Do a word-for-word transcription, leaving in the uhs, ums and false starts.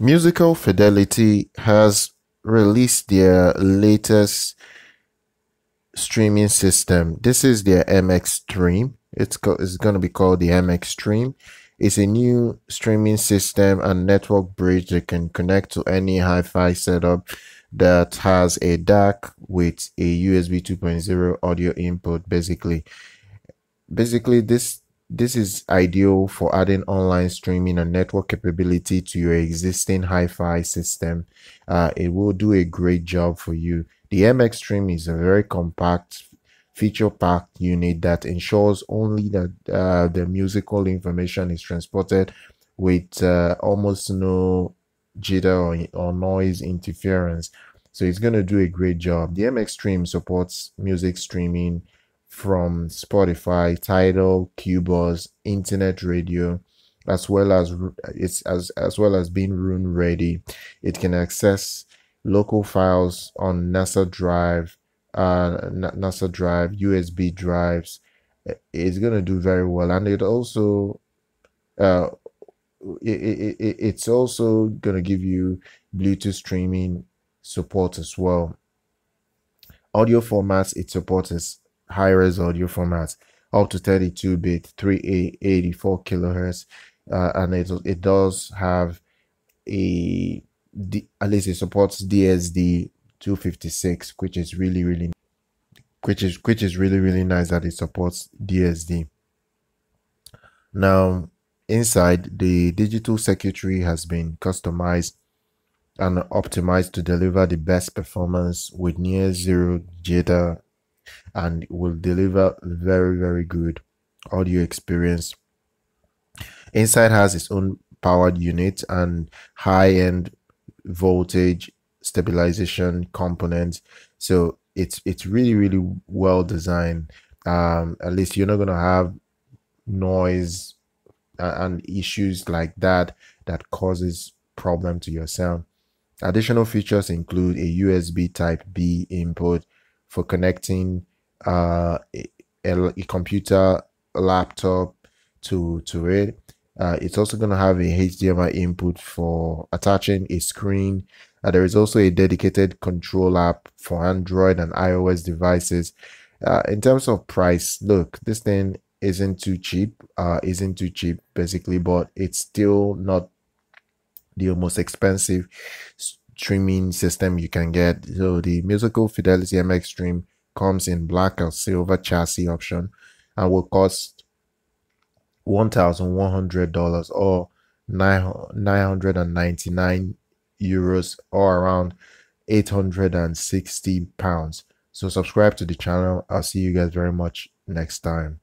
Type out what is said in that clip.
Musical Fidelity has released their latest streaming system. This is their M X Stream. It's, it's going to be called the M X Stream. It's a new streaming system and network bridge that can connect to any hi-fi setup that has a D A C with a U S B two point oh audio input. Basically, basically this this is ideal for adding online streaming and network capability to your existing hi-fi system. Uh, it will do a great job for you. The M X Stream is a very compact, feature-packed unit that ensures only that uh, the musical information is transported with uh, almost no jitter or, or noise interference. So it's going to do a great job. The M X Stream supports music streaming from Spotify, Tidal, Qobuz, internet radio, as well as it's as as well as being Roon ready. It can access local files on NASA drive, uh, NASA drive, U S B drives. It's gonna do very well, and it also, uh, it, it, it it's also gonna give you Bluetooth streaming support as well. Audio formats it supports is high-res audio formats up to thirty-two bit, three eighty-four kilohertz, uh, and it it does have a D, at least it supports D S D two fifty-six, which is really really which is which is really really nice that it supports D S D. Now inside, the digital circuitry has been customized and optimized to deliver the best performance with near zero jitter, and will deliver very very good audio experience. Inside has its own powered unit and high-end voltage stabilization components, so it's it's really really well designed. Um at least you're not gonna have noise and issues like that that causes problem to your sound. Additional features include a U S B type B input for connecting uh, a, a computer, a laptop to to it. Uh, it's also going to have a H D M I input for attaching a screen. Uh, there is also a dedicated control app for Android and iOS devices. Uh, in terms of price, look, this thing isn't too cheap. Uh, isn't too cheap basically, but it's still not the most expensive streaming system you can get. So the Musical Fidelity M X Stream comes in black or silver chassis option and will cost one thousand one hundred dollars or nine nine hundred and ninety nine euros or around eight hundred and sixty pounds. So subscribe to the channel. I'll see you guys very much next time.